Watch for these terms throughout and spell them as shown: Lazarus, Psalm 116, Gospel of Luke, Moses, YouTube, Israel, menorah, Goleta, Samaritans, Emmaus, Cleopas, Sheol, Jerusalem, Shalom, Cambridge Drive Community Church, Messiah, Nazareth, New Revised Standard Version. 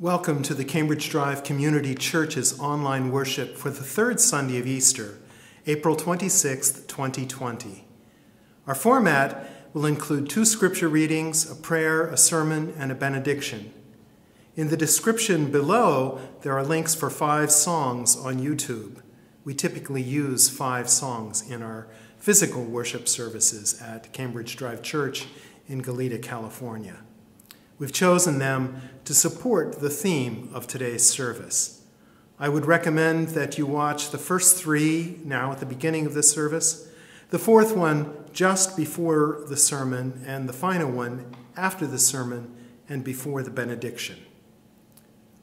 Welcome to the Cambridge Drive Community Church's online worship for the third Sunday of Easter, April 26, 2020. Our format will include two scripture readings, a prayer, a sermon, and a benediction. In the description below, there are links for 5 songs on YouTube. We typically use 5 songs in our physical worship services at Cambridge Drive Church in Goleta, California. We've chosen them to support the theme of today's service. I would recommend that you watch the first 3 now at the beginning of this service, the 4th one just before the sermon, and the final one after the sermon and before the benediction.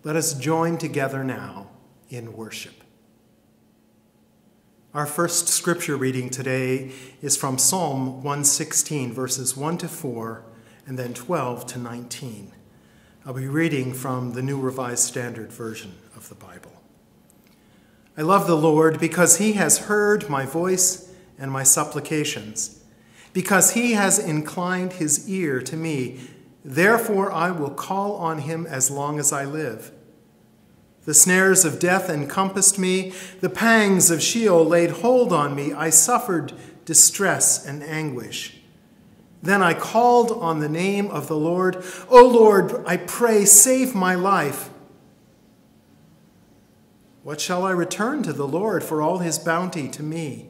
Let us join together now in worship. Our first scripture reading today is from Psalm 116, verses 1 to 4, and then 12 to 19. I'll be reading from the New Revised Standard Version of the Bible. I love the Lord because he has heard my voice and my supplications, because he has inclined his ear to me. Therefore, I will call on him as long as I live. The snares of death encompassed me. The pangs of Sheol laid hold on me. I suffered distress and anguish. Then I called on the name of the Lord. O Lord, I pray, save my life. What shall I return to the Lord for all his bounty to me?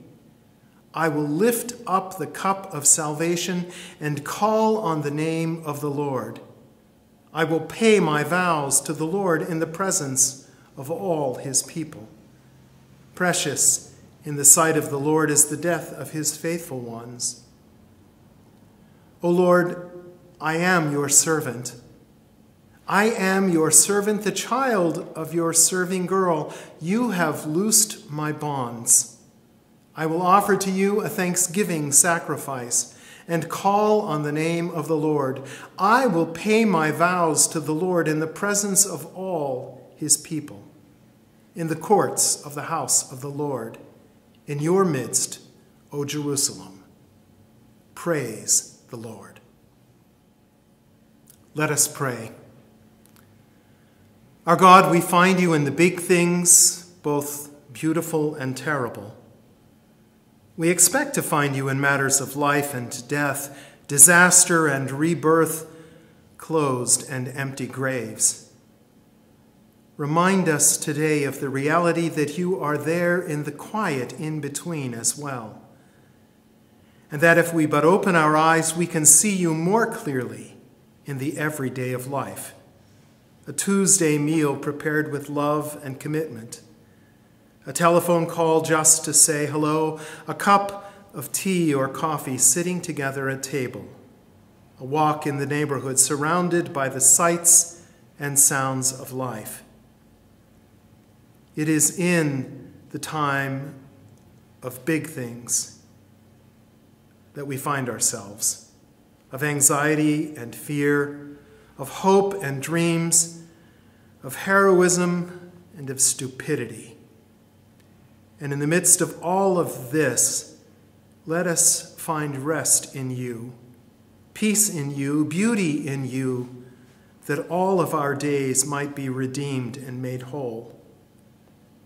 I will lift up the cup of salvation and call on the name of the Lord. I will pay my vows to the Lord in the presence of all his people. Precious in the sight of the Lord is the death of his faithful ones. O Lord, I am your servant. I am your servant, the child of your serving girl. You have loosed my bonds. I will offer to you a thanksgiving sacrifice and call on the name of the Lord. I will pay my vows to the Lord in the presence of all his people, in the courts of the house of the Lord, in your midst, O Jerusalem. Praise the Lord. Let us pray. Our God, we find you in the big things, both beautiful and terrible. We expect to find you in matters of life and death, disaster and rebirth, closed and empty graves. Remind us today of the reality that you are there in the quiet in between as well. And that if we but open our eyes, we can see you more clearly in the everyday of life, a Tuesday meal prepared with love and commitment, a telephone call just to say hello, a cup of tea or coffee sitting together at table, a walk in the neighborhood surrounded by the sights and sounds of life. It is in the time of big things that we find ourselves, of anxiety and fear, of hope and dreams, of heroism and of stupidity. And in the midst of all of this, let us find rest in you, peace in you, beauty in you, that all of our days might be redeemed and made whole.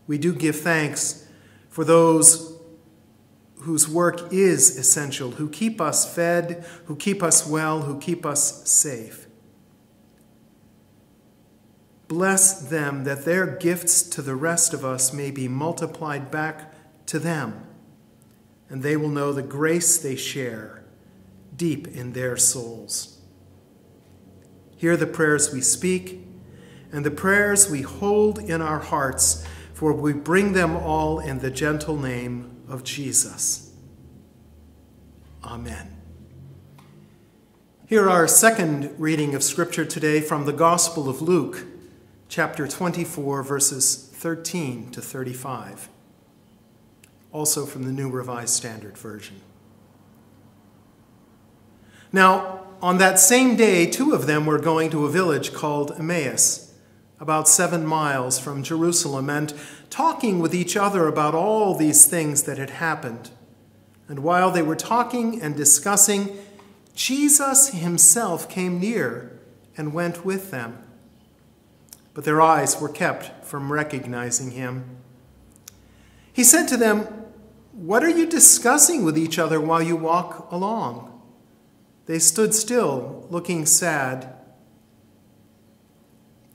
We do give thanks for those whose work is essential, who keep us fed, who keep us well, who keep us safe. Bless them that their gifts to the rest of us may be multiplied back to them, and they will know the grace they share deep in their souls. Hear the prayers we speak and the prayers we hold in our hearts, for we bring them all in the gentle name of Jesus. Amen. Hear our second reading of Scripture today from the Gospel of Luke, chapter 24, verses 13 to 35, also from the New Revised Standard Version. Now, on that same day, 2 of them were going to a village called Emmaus, about 7 miles from Jerusalem, and talking with each other about all these things that had happened. And while they were talking and discussing, Jesus himself came near and went with them. but their eyes were kept from recognizing him. He said to them, "What are you discussing with each other while you walk along?" They stood still, looking sad.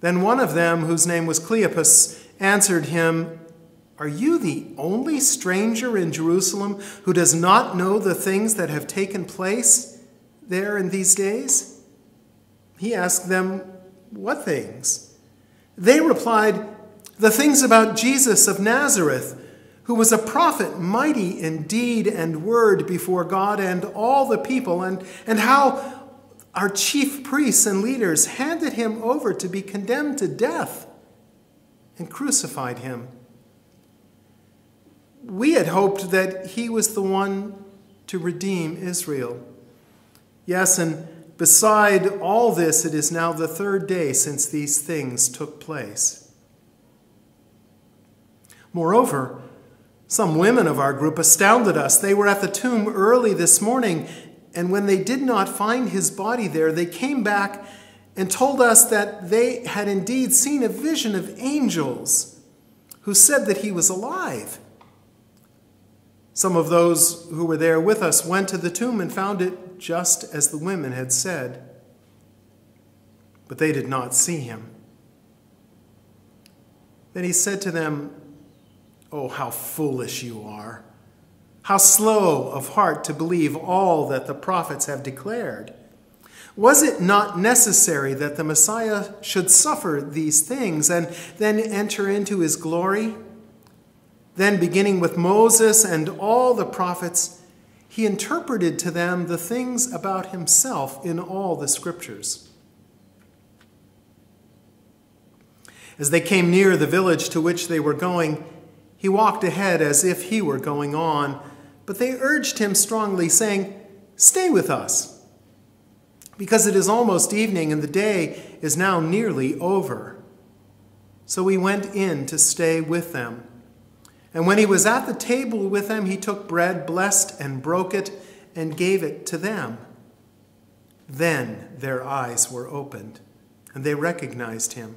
Then one of them, whose name was Cleopas, answered him, "Are you the only stranger in Jerusalem who does not know the things that have taken place there in these days?" He asked them, "What things?" They replied, "The things about Jesus of Nazareth, who was a prophet mighty in deed and word before God and all the people, and how our chief priests and leaders handed him over to be condemned to death and crucified him. We had hoped that he was the one to redeem Israel. Yes, and beside all this, it is now the third day since these things took place." Moreover, some women of our group astounded us. They were at the tomb early this morning, and when they did not find his body there, they came back and told us that they had indeed seen a vision of angels who said that he was alive. Some of those who were there with us went to the tomb and found it just as the women had said, but they did not see him. Then he said to them, "Oh, how foolish you are! How slow of heart to believe all that the prophets have declared! Was it not necessary that the Messiah should suffer these things and then enter into his glory? Then, beginning with Moses and all the prophets, he interpreted to them the things about himself in all the scriptures." As they came near the village to which they were going, he walked ahead as if he were going on, but they urged him strongly, saying, "Stay with us, because it is almost evening and the day is now nearly over." So he went in to stay with them. And when he was at the table with them, he took bread, blessed and broke it, and gave it to them. Then their eyes were opened, and they recognized him,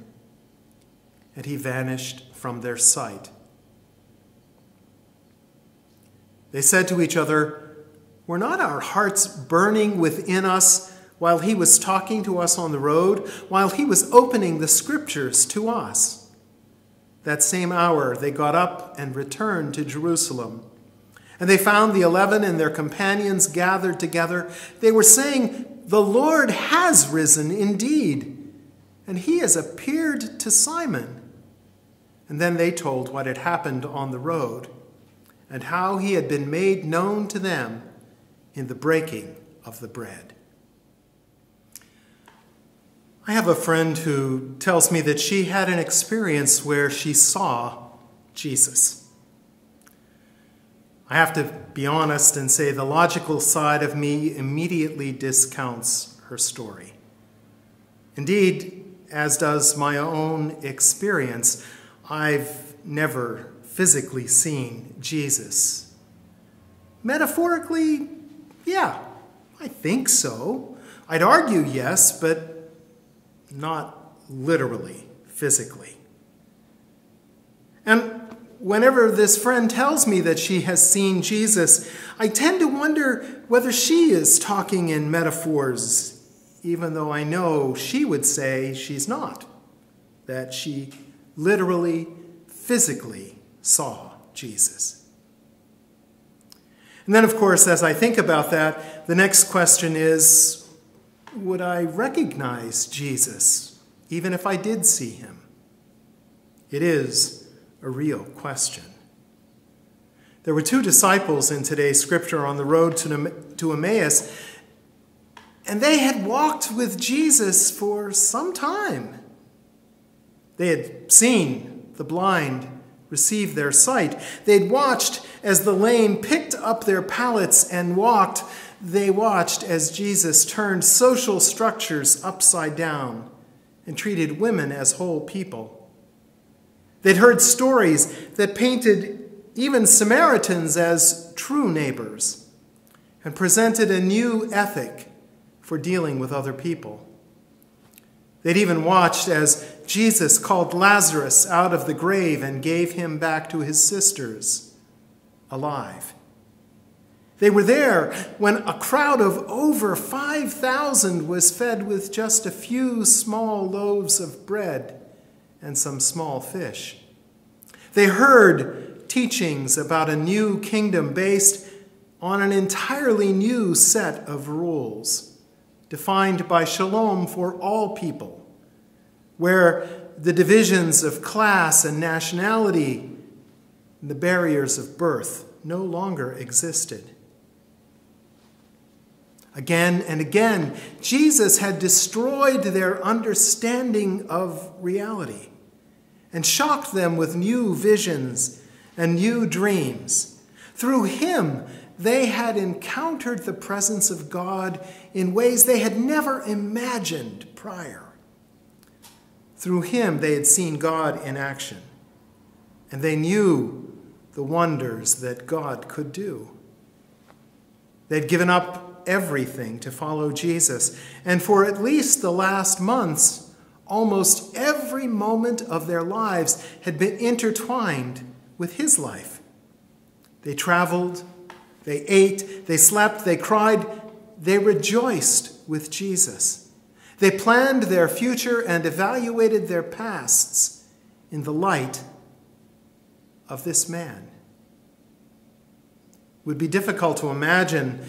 and he vanished from their sight. They said to each other, "Were not our hearts burning within us while he was talking to us on the road, while he was opening the scriptures to us?" That same hour they got up and returned to Jerusalem. And they found the 11 and their companions gathered together. They were saying, "The Lord has risen indeed, and he has appeared to Simon." And then they told what had happened on the road, and how he had been made known to them in the breaking of the bread. I have a friend who tells me that she had an experience where she saw Jesus. I have to be honest and say the logical side of me immediately discounts her story. Indeed, as does my own experience, I've never physically seen Jesus. Metaphorically, yeah, I think so. I'd argue yes, but not literally, physically. And whenever this friend tells me that she has seen Jesus, I tend to wonder whether she is talking in metaphors, even though I know she would say she's not, that she literally, physically saw Jesus. And then, of course, as I think about that, the next question is, would I recognize Jesus, even if I did see him? It is a real question. There were two disciples in today's scripture on the road to Emmaus, and they had walked with Jesus for some time. They had seen the blind receive their sight. They'd watched as the lame picked up their pallets and walked. They watched as Jesus turned social structures upside down and treated women as whole people. They'd heard stories that painted even Samaritans as true neighbors and presented a new ethic for dealing with other people. They'd even watched as Jesus called Lazarus out of the grave and gave him back to his sisters, alive. They were there when a crowd of over 5,000 was fed with just a few small loaves of bread and some small fish. They heard teachings about a new kingdom based on an entirely new set of rules, defined by Shalom for all people, where the divisions of class and nationality, the barriers of birth, no longer existed. Again and again, Jesus had destroyed their understanding of reality and shocked them with new visions and new dreams. Through him, they had encountered the presence of God in ways they had never imagined prior. Through him, they had seen God in action, and they knew the wonders that God could do. They'd given up everything to follow Jesus, and for at least the last months, almost every moment of their lives had been intertwined with his life. They traveled, they ate, they slept, they cried, they rejoiced with Jesus. They planned their future and evaluated their pasts in the light of this man. It would be difficult to imagine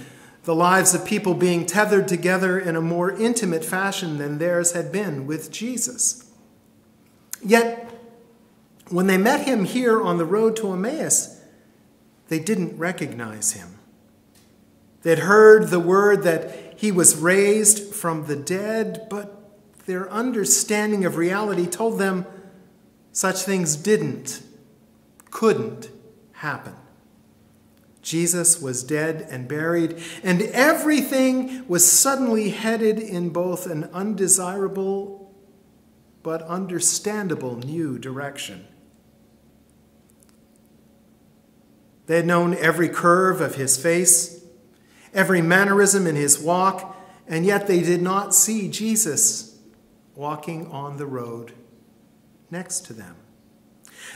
the lives of people being tethered together in a more intimate fashion than theirs had been with Jesus. Yet, when they met him here on the road to Emmaus, they didn't recognize him. They'd heard the word that he was raised from the dead, but their understanding of reality told them such things didn't, couldn't happen. Jesus was dead and buried, and everything was suddenly headed in both an undesirable but understandable new direction. They had known every curve of his face, every mannerism in his walk, and yet they did not see Jesus walking on the road next to them.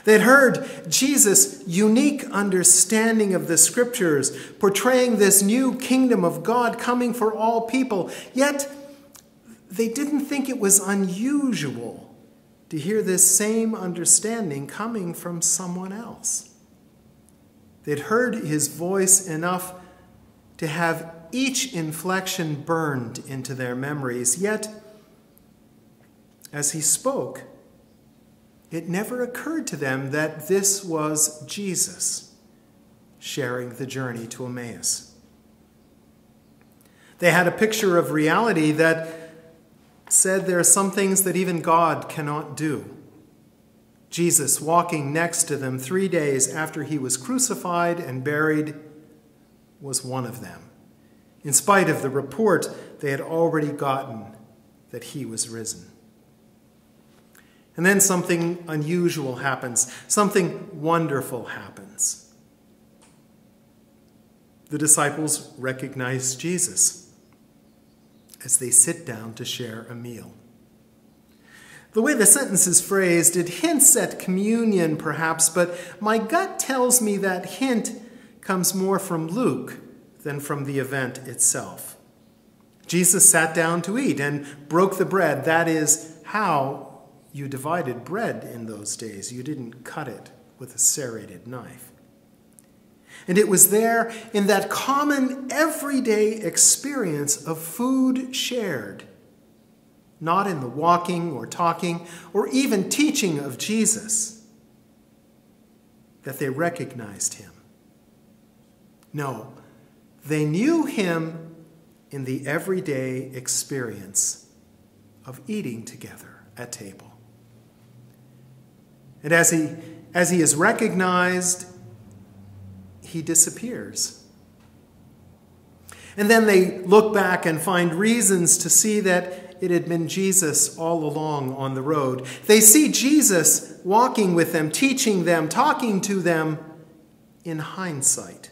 They'd heard Jesus' unique understanding of the Scriptures, portraying this new kingdom of God coming for all people. Yet, they didn't think it was unusual to hear this same understanding coming from someone else. They'd heard his voice enough to have each inflection burned into their memories. Yet, as he spoke, it never occurred to them that this was Jesus sharing the journey to Emmaus. They had a picture of reality that said there are some things that even God cannot do. Jesus walking next to them 3 days after he was crucified and buried was one of them, in spite of the report they had already gotten that he was risen. And then something unusual happens. Something wonderful happens. The disciples recognize Jesus as they sit down to share a meal. The way the sentence is phrased, it hints at communion perhaps, but my gut tells me that hint comes more from Luke than from the event itself. Jesus sat down to eat and broke the bread. That is how you divided bread in those days. You didn't cut it with a serrated knife. And it was there in that common everyday experience of food shared, not in the walking or talking or even teaching of Jesus, that they recognized him. No, they knew him in the everyday experience of eating together at table. And as he is recognized, he disappears. And then they look back and find reasons to see that it had been Jesus all along on the road. They see Jesus walking with them, teaching them, talking to them in hindsight.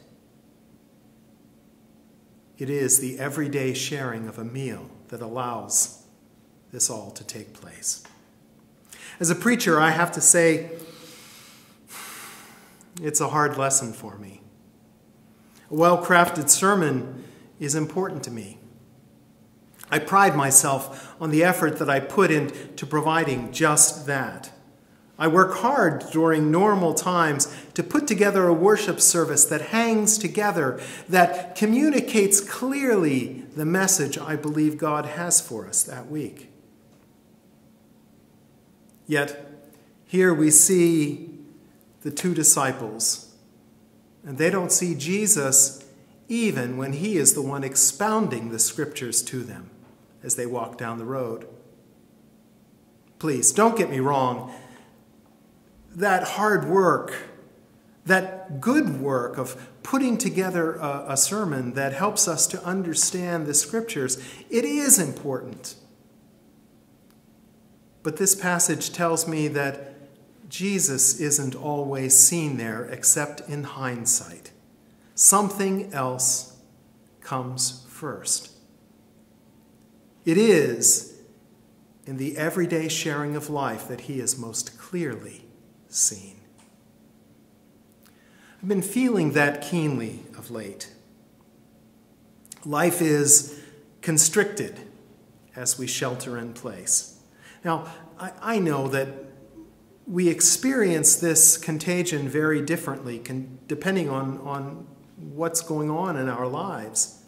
It is the everyday sharing of a meal that allows this all to take place. As a preacher, I have to say, it's a hard lesson for me. A well-crafted sermon is important to me. I pride myself on the effort that I put into providing just that. I work hard during normal times to put together a worship service that hangs together, that communicates clearly the message I believe God has for us that week. Yet, here we see the two disciples, and they don't see Jesus even when he is the one expounding the scriptures to them as they walk down the road. Please, don't get me wrong. That hard work, that good work of putting together a sermon that helps us to understand the scriptures, it is important. But this passage tells me that Jesus isn't always seen there except in hindsight. Something else comes first. It is in the everyday sharing of life that he is most clearly seen. I've been feeling that keenly of late. Life is constricted as we shelter in place. Now, I know that we experience this contagion very differently depending on what's going on in our lives.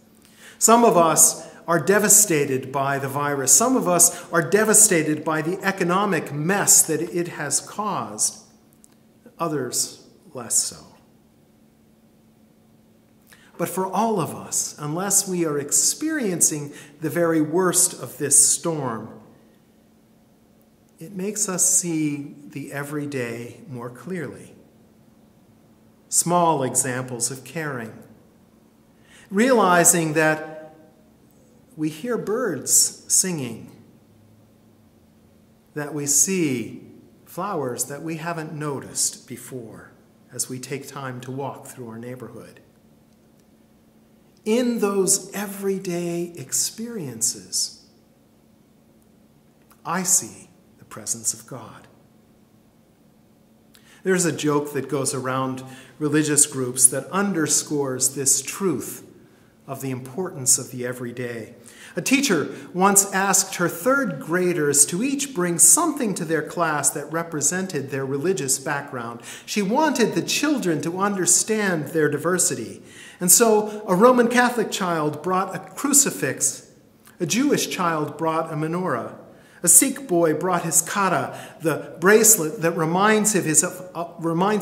Some of us are devastated by the virus. Some of us are devastated by the economic mess that it has caused. Others less so. But for all of us, unless we are experiencing the very worst of this storm, it makes us see the everyday more clearly. Small examples of caring. Realizing that we hear birds singing, that we see flowers that we haven't noticed before as we take time to walk through our neighborhood. In those everyday experiences, I see the presence of God. There's a joke that goes around religious groups that underscores this truth of the importance of the everyday. A teacher once asked her third graders to each bring something to their class that represented their religious background. She wanted the children to understand their diversity. And so a Roman Catholic child brought a crucifix. A Jewish child brought a menorah. A Sikh boy brought his kata, the bracelet that reminds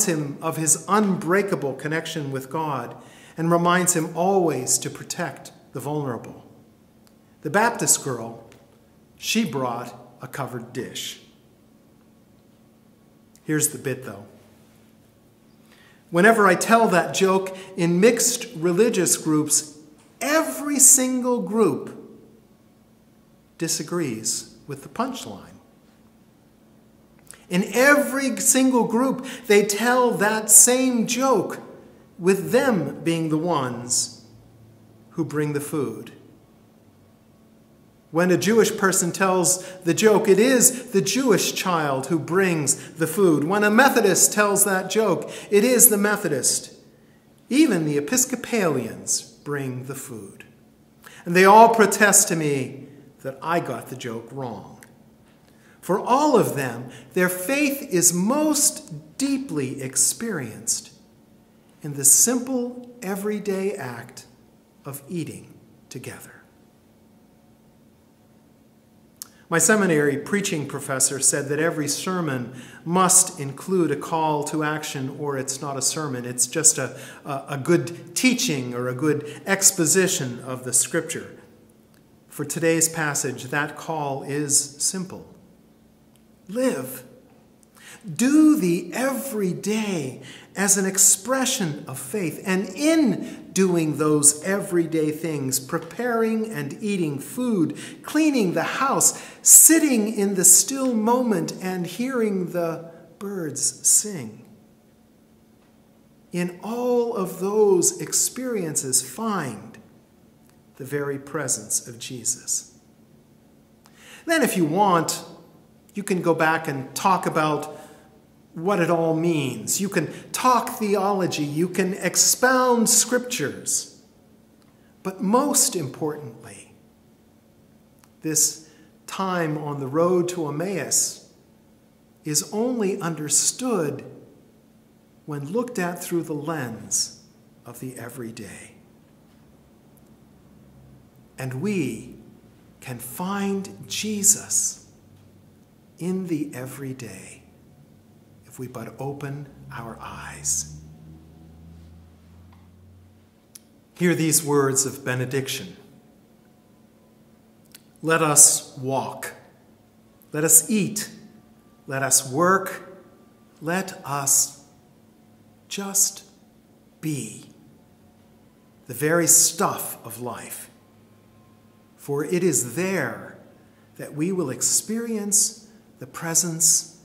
him of his unbreakable connection with God and reminds him always to protect the vulnerable. The Baptist girl, she brought a covered dish. Here's the bit, though. Whenever I tell that joke in mixed religious groups, every single group disagrees with the punchline. In every single group, they tell that same joke, with them being the ones who bring the food. When a Jewish person tells the joke, it is the Jewish child who brings the food. When a Methodist tells that joke, it is the Methodist. Even the Episcopalians bring the food. And they all protest to me that I got the joke wrong. For all of them, their faith is most deeply experienced in the simple, everyday act of eating together. My seminary preaching professor said that every sermon must include a call to action, or it's not a sermon, it's just a good teaching or a good exposition of the scripture. For today's passage, that call is simple. Live. Do the everyday as an expression of faith, and in doing those everyday things, preparing and eating food, cleaning the house, sitting in the still moment and hearing the birds sing. In all of those experiences, find the very presence of Jesus. Then if you want, You can go back and talk about what it all means. You can talk theology. You can expound scriptures. But most importantly, this time on the road to Emmaus is only understood when looked at through the lens of the everyday. And we can find Jesus in the everyday if we but open our eyes. Hear these words of benediction. Let us walk. Let us eat. Let us work. Let us just be the very stuff of life. For it is there that we will experience the presence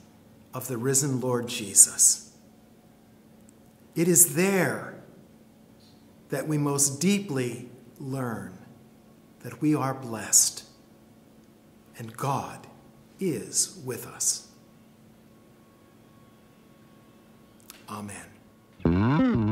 of the risen Lord Jesus. It is there that we most deeply learn that we are blessed and God is with us. Amen.